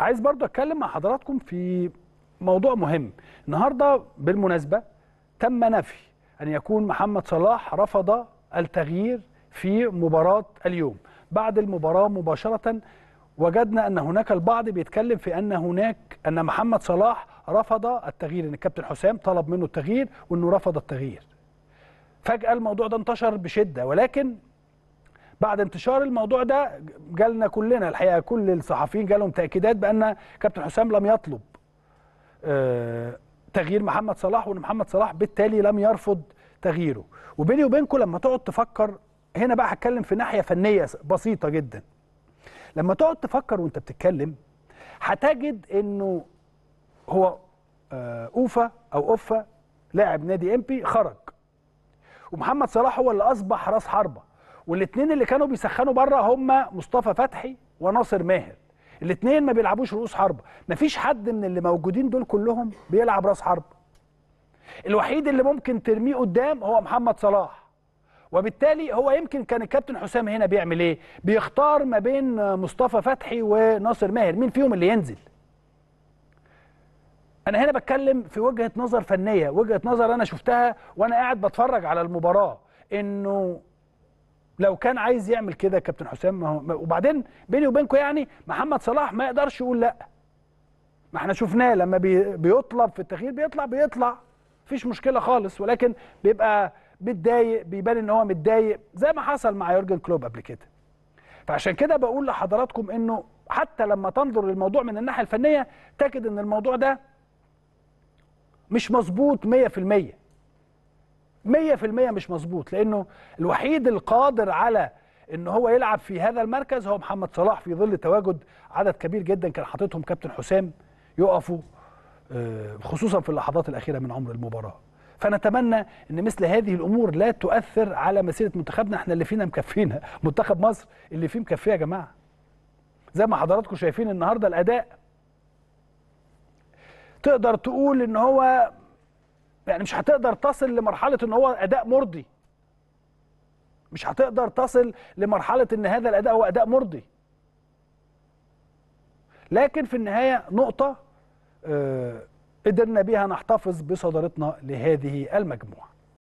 عايز برضو اتكلم مع حضراتكم في موضوع مهم. النهارده بالمناسبه تم نفي ان يكون محمد صلاح رفض التغيير في مباراه اليوم. بعد المباراه مباشره وجدنا ان هناك البعض بيتكلم في ان محمد صلاح رفض التغيير، ان الكابتن حسام طلب منه التغيير وانه رفض التغيير. فجأة الموضوع ده انتشر بشده، ولكن بعد انتشار الموضوع ده جالنا كلنا الحقيقه كل الصحفيين جالهم تاكيدات بان كابتن حسام لم يطلب تغيير محمد صلاح، وان محمد صلاح بالتالي لم يرفض تغييره. وبيني وبينكم لما تقعد تفكر هنا بقى، هتكلم في ناحيه فنيه بسيطه جدا، لما تقعد تفكر وانت بتتكلم هتجد انه هو اوفا لاعب نادي امبي خرج، ومحمد صلاح هو اللي اصبح راس حربه، والاثنين اللي كانوا بيسخنوا بره هم مصطفى فتحي وناصر ماهر، الاثنين ما بيلعبوش رؤوس حربه. مفيش حد من اللي موجودين دول كلهم بيلعب راس حربه. الوحيد اللي ممكن ترميه قدام هو محمد صلاح، وبالتالي هو يمكن كان الكابتن حسام هنا بيعمل ايه؟ بيختار ما بين مصطفى فتحي وناصر ماهر، مين فيهم اللي ينزل؟ انا هنا بتكلم في وجهه نظر فنيه، وجهه نظر انا شفتها وانا قاعد بتفرج على المباراه، انه لو كان عايز يعمل كده كابتن حسام وبعدين بيني وبينكم يعني محمد صلاح ما يقدرش يقول لا. ما احنا شفناه لما بيطلب في التغيير بيطلع مفيش مشكله خالص، ولكن بيبقى متضايق، بيبان ان هو متضايق زي ما حصل مع يورجن كلوب قبل كده. فعشان كده بقول لحضراتكم انه حتى لما تنظر للموضوع من الناحيه الفنيه تجد ان الموضوع ده مش مظبوط 100%، مش مظبوط، لانه الوحيد القادر على ان هو يلعب في هذا المركز هو محمد صلاح في ظل تواجد عدد كبير جدا كان حاططهم كابتن حسام يقفوا خصوصا في اللحظات الاخيره من عمر المباراه. فنتمنى ان مثل هذه الامور لا تؤثر على مسيره منتخبنا، احنا اللي فينا مكفينا، منتخب مصر اللي فيه مكفيه يا جماعه. زي ما حضراتكم شايفين النهارده الاداء تقدر تقول ان هو يعني مش هتقدر تصل لمرحله ان هو اداء مرضي. مش هتقدر تصل لمرحله ان هذا الاداء هو اداء مرضي. لكن في النهايه نقطه قدرنا بيها نحتفظ بصدارتنا لهذه المجموعة.